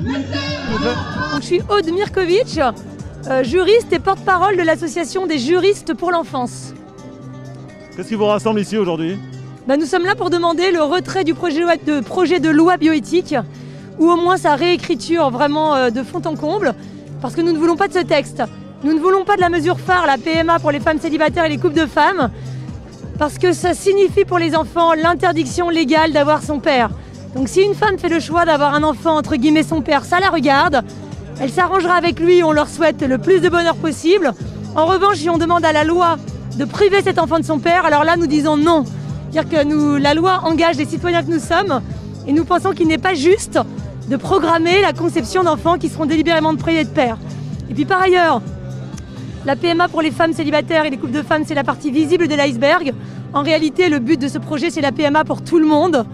Donc, je suis Aude Mirkovic, juriste et porte-parole de l'association des juristes pour l'enfance. Qu'est-ce qui vous rassemble ici aujourd'hui? Nous sommes là pour demander le retrait du projet de loi bioéthique, ou au moins sa réécriture vraiment de fond en comble, parce que nous ne voulons pas de ce texte. Nous ne voulons pas de la mesure phare, la PMA pour les femmes célibataires et les couples de femmes, parce que ça signifie pour les enfants l'interdiction légale d'avoir son père. Donc si une femme fait le choix d'avoir un enfant, entre guillemets son père, ça la regarde, elle s'arrangera avec lui, on leur souhaite le plus de bonheur possible. En revanche, si on demande à la loi de priver cet enfant de son père, alors là nous disons non. C'est-à-dire que la loi engage les citoyens que nous sommes, et nous pensons qu'il n'est pas juste de programmer la conception d'enfants qui seront délibérément privés de père. Et puis par ailleurs, la PMA pour les femmes célibataires et les couples de femmes, c'est la partie visible de l'iceberg. En réalité, le but de ce projet, c'est la PMA pour tout le monde,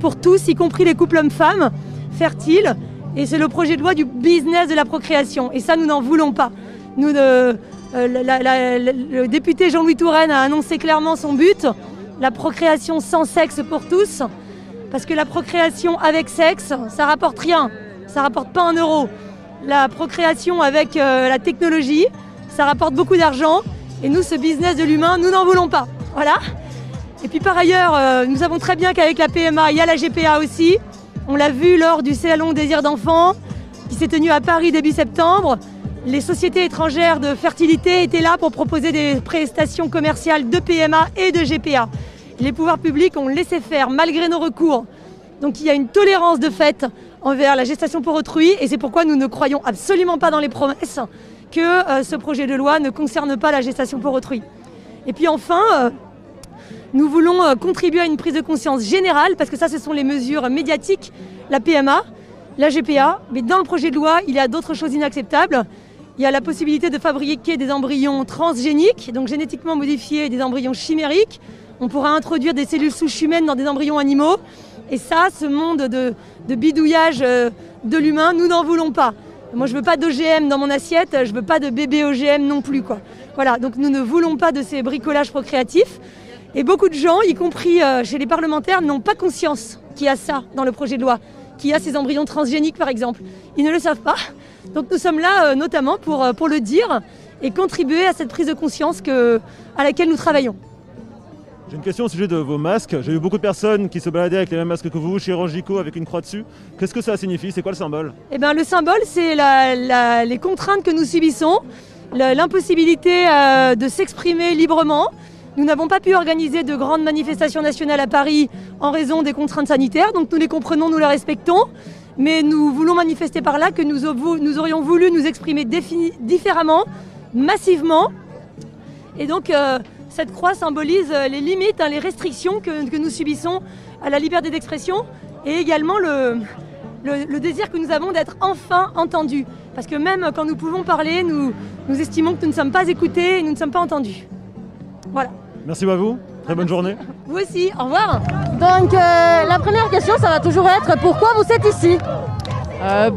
pour tous, y compris les couples hommes-femmes fertiles. Et c'est le projet de loi du business de la procréation. Et ça, nous n'en voulons pas. Nous, le député Jean-Louis Touraine a annoncé clairement son but, la procréation sans sexe pour tous. Parce que la procréation avec sexe, ça rapporte rien. Ça rapporte pas un euro. La procréation avec la technologie, ça rapporte beaucoup d'argent, et nous, ce business de l'humain, nous n'en voulons pas. Voilà. Et puis par ailleurs, nous savons très bien qu'avec la PMA, il y a la GPA aussi. On l'a vu lors du salon Désir d'enfants, qui s'est tenu à Paris début septembre. Les sociétés étrangères de fertilité étaient là pour proposer des prestations commerciales de PMA et de GPA. Les pouvoirs publics ont laissé faire, malgré nos recours. Donc il y a une tolérance de fait envers la gestation pour autrui, et c'est pourquoi nous ne croyons absolument pas dans les promesses que ce projet de loi ne concerne pas la gestation pour autrui. Et puis enfin, nous voulons contribuer à une prise de conscience générale, parce que ça, ce sont les mesures médiatiques, la PMA, la GPA, mais dans le projet de loi, il y a d'autres choses inacceptables. Il y a la possibilité de fabriquer des embryons transgéniques, donc génétiquement modifiés, des embryons chimériques. On pourra introduire des cellules souches humaines dans des embryons animaux. Et ça, ce monde de bidouillage de l'humain, nous n'en voulons pas. Moi, je ne veux pas d'OGM dans mon assiette, je ne veux pas de bébé OGM non plus, quoi. Voilà, donc nous ne voulons pas de ces bricolages procréatifs. Et beaucoup de gens, y compris chez les parlementaires, n'ont pas conscience qu'il y a ça dans le projet de loi, qu'il y a ces embryons transgéniques, par exemple. Ils ne le savent pas. Donc nous sommes là notamment pour le dire et contribuer à cette prise de conscience à laquelle nous travaillons. J'ai une question au sujet de vos masques. J'ai eu beaucoup de personnes qui se baladaient avec les mêmes masques que vous, chirurgicaux, avec une croix dessus. Qu'est-ce que ça signifie? C'est quoi le symbole? Eh bien, le symbole, c'est les contraintes que nous subissons, l'impossibilité de s'exprimer librement. Nous n'avons pas pu organiser de grandes manifestations nationales à Paris en raison des contraintes sanitaires, donc nous les comprenons, nous les respectons. Mais nous voulons manifester par là que nous aurions voulu nous exprimer différemment, massivement. Et donc... cette croix symbolise les limites, les restrictions que nous subissons à la liberté d'expression, et également le désir que nous avons d'être enfin entendus. Parce que même quand nous pouvons parler, nous estimons que nous ne sommes pas écoutés et nous ne sommes pas entendus. Voilà. Merci à vous. Très bonne journée. Vous aussi. Au revoir. Donc la première question, ça va toujours être pourquoi vous êtes ici?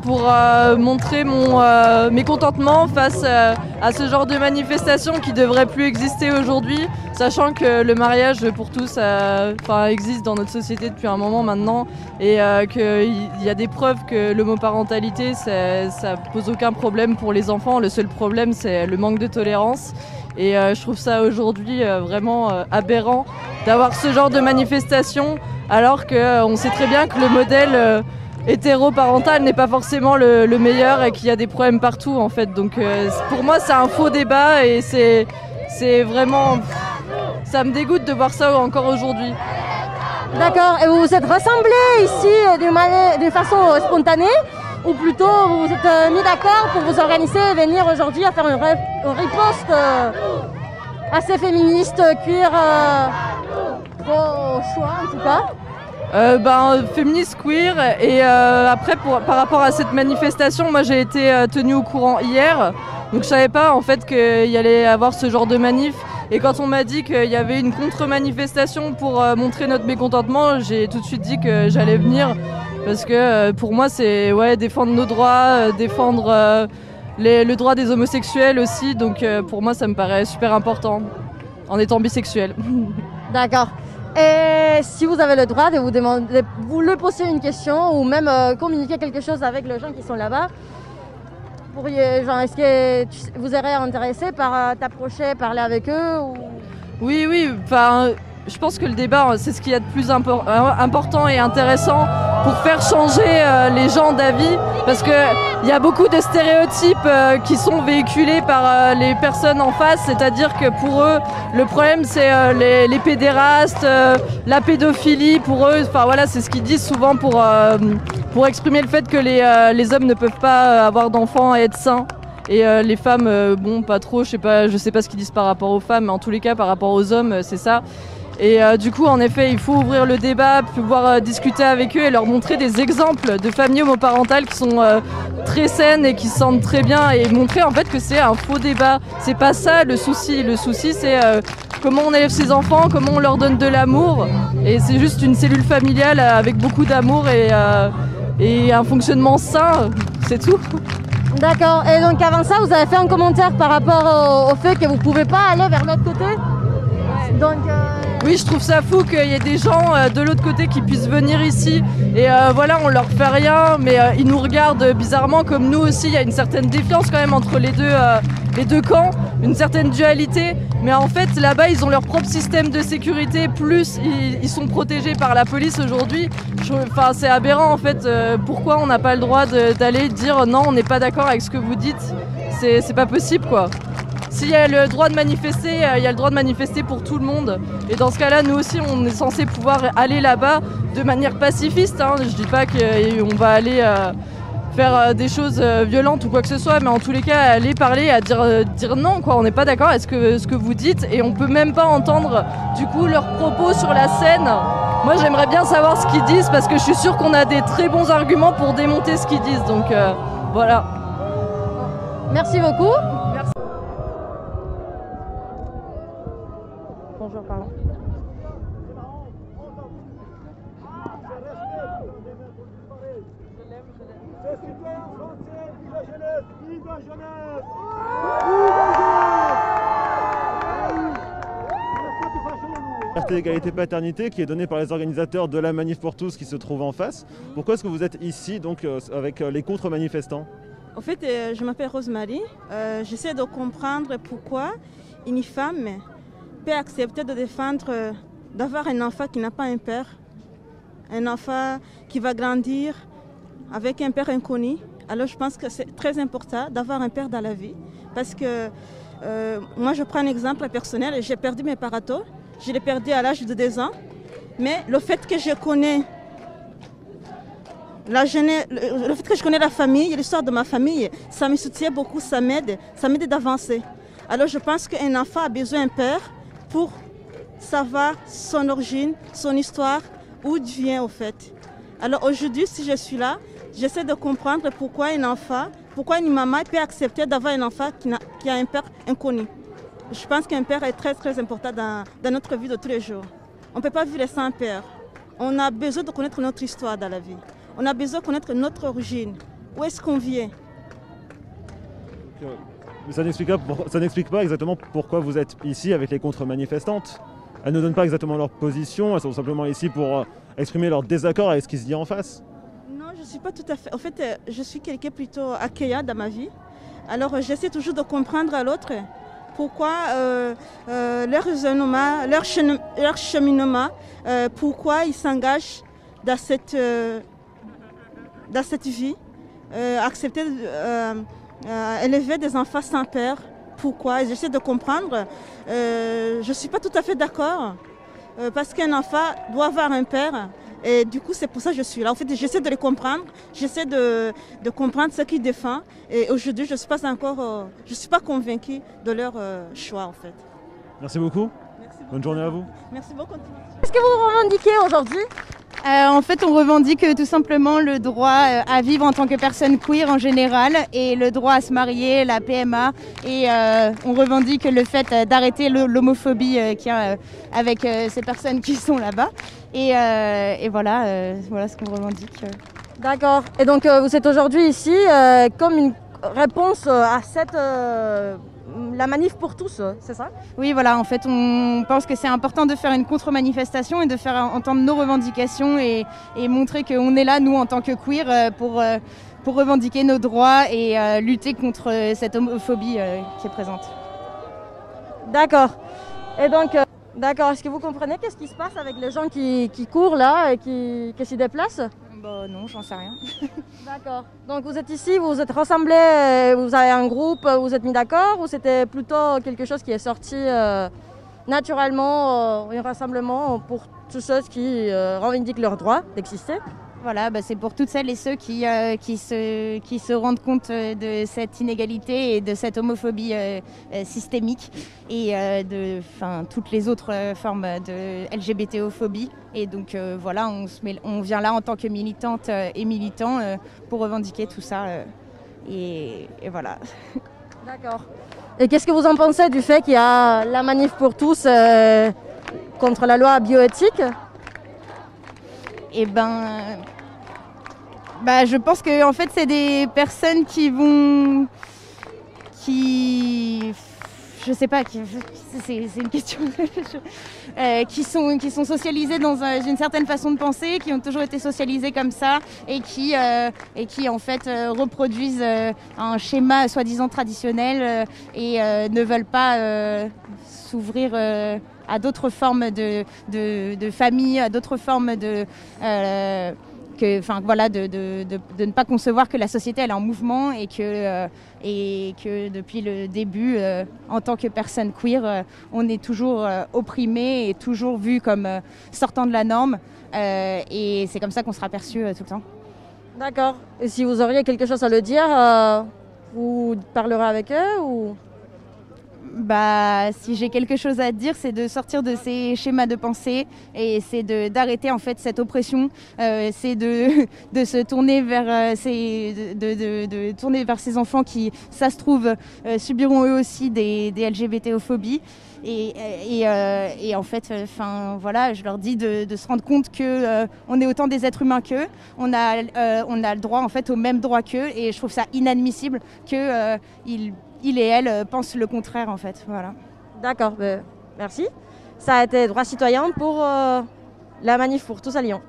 Pour montrer mon mécontentement face à ce genre de manifestation qui ne devrait plus exister aujourd'hui, sachant que le mariage pour tous existe dans notre société depuis un moment maintenant, et qu'il y a des preuves que l'homoparentalité, ça ne pose aucun problème pour les enfants. Le seul problème, c'est le manque de tolérance. Et je trouve ça aujourd'hui vraiment aberrant d'avoir ce genre de manifestation, alors qu'on sait très bien que le modèle... hétéroparental n'est pas forcément le meilleur et qu'il y a des problèmes partout en fait. Donc pour moi c'est un faux débat et c'est vraiment... ça me dégoûte de voir ça encore aujourd'hui. D'accord, et vous vous êtes rassemblés ici d'une façon spontanée, ou plutôt vous vous êtes mis d'accord pour vous organiser et venir aujourd'hui à faire une riposte assez féministe, cuir au choix en tout cas. Féministe, queer, et après par rapport à cette manifestation, moi j'ai été tenue au courant hier, donc je savais pas en fait qu'il y allait avoir ce genre de manif, et quand on m'a dit qu'il y avait une contre-manifestation pour montrer notre mécontentement, j'ai tout de suite dit que j'allais venir, parce que pour moi c'est défendre nos droits, défendre le droit des homosexuels aussi, donc pour moi ça me paraît super important en étant bisexuel. D'accord. Et si vous avez le droit de vous demander, vous lui poser une question ou même communiquer quelque chose avec les gens qui sont là-bas. Genre, est-ce que vous serez intéressé par t'approcher, parler avec eux ou... Oui, oui, enfin, je pense que le débat, c'est ce qu'il y a de plus important et intéressant pour faire changer les gens d'avis, parce qu'il y a beaucoup de stéréotypes qui sont véhiculés par les personnes en face, c'est-à-dire que pour eux, le problème, c'est les pédérastes, la pédophilie, pour eux, enfin voilà, c'est ce qu'ils disent souvent pour exprimer le fait que les hommes ne peuvent pas avoir d'enfants et être sains. Et les femmes, bon, pas trop, je sais pas ce qu'ils disent par rapport aux femmes, mais en tous les cas, par rapport aux hommes, c'est ça. Et du coup, en effet, il faut ouvrir le débat, pouvoir discuter avec eux et leur montrer des exemples de familles homoparentales qui sont très saines et qui se sentent très bien, et montrer en fait que c'est un faux débat. C'est pas ça le souci. Le souci, c'est comment on élève ses enfants, comment on leur donne de l'amour. Et c'est juste une cellule familiale avec beaucoup d'amour et un fonctionnement sain, c'est tout. D'accord, et donc avant ça, vous avez fait un commentaire par rapport au fait que vous ne pouvez pas aller vers l'autre côté, ouais. Donc, oui, je trouve ça fou qu'il y ait des gens de l'autre côté qui puissent venir ici. Et voilà, on leur fait rien, mais ils nous regardent bizarrement comme nous aussi. Il y a une certaine défiance quand même entre les deux camps, une certaine dualité. Mais en fait, là-bas, ils ont leur propre système de sécurité, plus ils sont protégés par la police aujourd'hui. Enfin, c'est aberrant en fait. Pourquoi on n'a pas le droit d'aller dire non, on n'est pas d'accord avec ce que vous dites? C'est pas possible quoi. S'il y a le droit de manifester, il y a le droit de manifester pour tout le monde. Et dans ce cas-là, nous aussi, on est censé pouvoir aller là-bas de manière pacifiste, hein. Je dis pas qu'on va aller faire des choses violentes ou quoi que ce soit, mais en tous les cas, aller parler, à dire non, quoi. On n'est pas d'accord avec ce que vous dites, et on peut même pas entendre du coup leurs propos sur la scène. Moi, j'aimerais bien savoir ce qu'ils disent, parce que je suis sûre qu'on a des très bons arguments pour démonter ce qu'ils disent, donc voilà. Merci beaucoup. Merci. Bonjour, pardon. Liberté, égalité, paternité qui est donnée par les organisateurs de la Manif pour tous qui se trouvent en face. Pourquoi est-ce que vous êtes ici donc avec les contre-manifestants? En fait, je m'appelle Rosemary. J'essaie de comprendre pourquoi une femme peut accepter de défendre, d'avoir un enfant qui n'a pas un père, un enfant qui va grandir avec un père inconnu. Alors je pense que c'est très important d'avoir un père dans la vie, parce que moi je prends un exemple personnel, j'ai perdu mes parents, je l'ai perdu à l'âge de 2 ans, mais le fait que je connais la famille, l'histoire de ma famille, ça me soutient beaucoup, ça m'aide d'avancer. Alors je pense qu'un enfant a besoin d'un père pour savoir son origine, son histoire, où il vient au fait. Alors aujourd'hui, si je suis là, j'essaie de comprendre pourquoi un enfant, pourquoi une maman peut accepter d'avoir un enfant qui a un père inconnu. Je pense qu'un père est très très important dans notre vie de tous les jours. On ne peut pas vivre sans père. On a besoin de connaître notre histoire dans la vie. On a besoin de connaître notre origine. Où est-ce qu'on vient? Mais ça n'explique pas exactement pourquoi vous êtes ici avec les contre-manifestantes. Elles ne donnent pas exactement leur position, elles sont simplement ici pour exprimer leur désaccord avec ce qui se dit en face. Non, je ne suis pas tout à fait... En fait, je suis quelqu'un plutôt accueillant dans ma vie. Alors, j'essaie toujours de comprendre à l'autre pourquoi leur cheminement, pourquoi ils s'engagent dans cette vie, accepter... élever des enfants sans père, pourquoi? J'essaie de comprendre. Je ne suis pas tout à fait d'accord, parce qu'un enfant doit avoir un père, et du coup c'est pour ça que je suis là. En fait, j'essaie de les comprendre, j'essaie de comprendre ce qu'ils défendent, et aujourd'hui je ne suis pas encore, je suis pas convaincue de leur choix en fait. Merci beaucoup. Merci beaucoup. Bonne journée à vous. Merci beaucoup. Qu'est-ce que vous revendiquez aujourd'hui? En fait, on revendique tout simplement le droit à vivre en tant que personne queer en général, et le droit à se marier, la PMA, et on revendique le fait d'arrêter l'homophobie qu'il y a avec ces personnes qui sont là-bas. Et voilà, voilà ce qu'on revendique. D'accord. Et donc vous êtes aujourd'hui ici comme une réponse à cette la manif pour tous, c'est ça? Oui, voilà, en fait, on pense que c'est important de faire une contre-manifestation et de faire entendre nos revendications et montrer qu'on est là, nous, en tant que queer, pour revendiquer nos droits et lutter contre cette homophobie qui est présente. D'accord. Et donc, d'accord, est-ce que vous comprenez qu'est-ce qui se passe avec les gens qui courent là et qui s'y déplacent? Bah non, j'en sais rien. D'accord. Donc vous êtes ici, vous vous êtes rassemblés, vous avez un groupe, vous vous êtes mis d'accord, ou c'était plutôt quelque chose qui est sorti naturellement, un rassemblement pour tous ceux qui revendiquent leur droit d'exister? Voilà, bah c'est pour toutes celles et ceux qui se rendent compte de cette inégalité et de cette homophobie systémique et de toutes les autres formes de LGBTophobie. Et donc voilà, on vient là en tant que militante et militant pour revendiquer tout ça. Et voilà. D'accord. Et qu'est-ce que vous en pensez du fait qu'il y a la manif pour tous contre la loi bioéthique? Et je pense que en fait c'est des personnes c'est une question, qui sont socialisées dans une certaine façon de penser, qui ont toujours été socialisées comme ça et qui en fait reproduisent un schéma soi-disant traditionnel et ne veulent pas s'ouvrir à d'autres formes de famille, à d'autres formes de ne pas concevoir que la société elle est en mouvement et que depuis le début, en tant que personne queer, on est toujours opprimé et toujours vu comme sortant de la norme. Et c'est comme ça qu'on sera perçu tout le temps. D'accord. Et si vous auriez quelque chose à le dire, vous parlerez avec eux ou... Bah, si j'ai quelque chose à dire, c'est de sortir de ces schémas de pensée et c'est d'arrêter en fait cette oppression. C'est de se tourner vers tourner vers ces enfants qui, ça se trouve, subiront eux aussi des LGBTophobies. Et en fait, voilà, je leur dis de se rendre compte que on est autant des êtres humains qu'eux, on a le droit en fait aux mêmes droits qu'eux, et je trouve ça inadmissible que il et elle pensent le contraire en fait. Voilà. D'accord, merci. Ça a été Droit Citoyen pour la manif pour tous à Lyon.